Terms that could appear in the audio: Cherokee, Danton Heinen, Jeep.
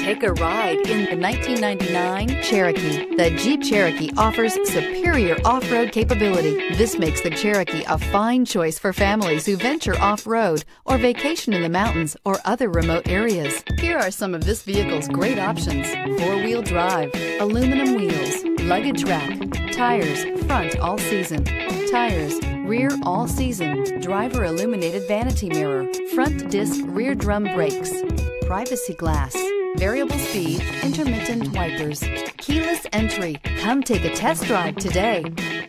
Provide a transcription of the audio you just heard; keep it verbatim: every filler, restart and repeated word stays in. Take a ride in the nineteen ninety-nine Cherokee. The Jeep Cherokee offers superior off-road capability. This makes the Cherokee a fine choice for families who venture off-road or vacation in the mountains or other remote areas. Here are some of this vehicle's great options: four-wheel drive, aluminum wheels, luggage rack, tires front all season, tires rear all season, driver illuminated vanity mirror, front disc rear drum brakes, privacy glass, variable speed intermittent wipers, keyless entry. Come take a test drive today.